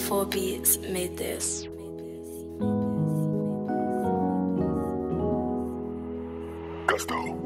T-4our Beats made this. Gusto.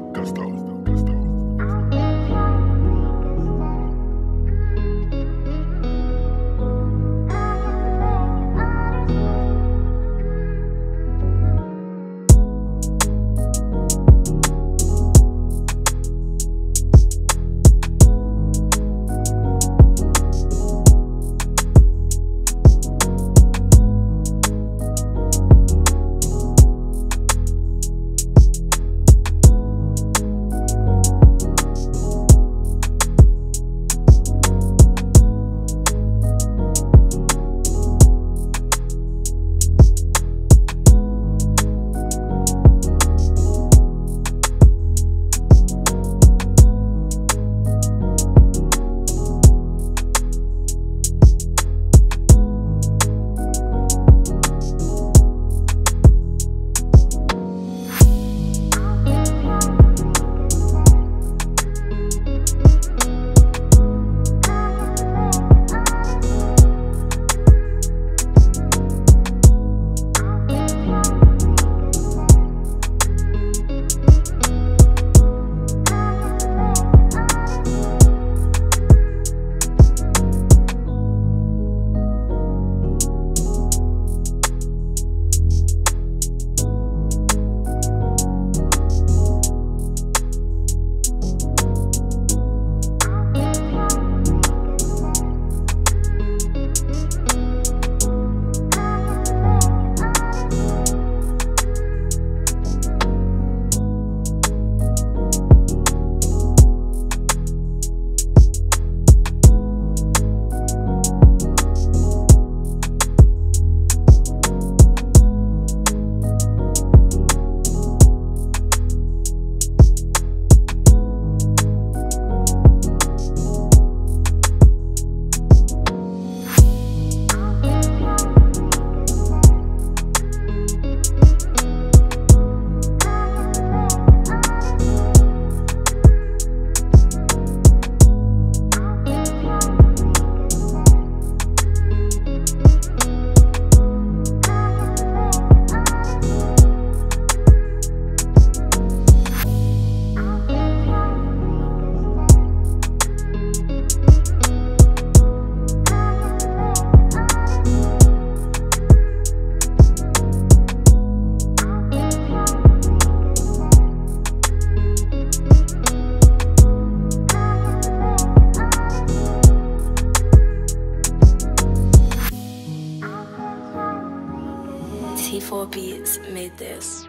T-4our Beats made this.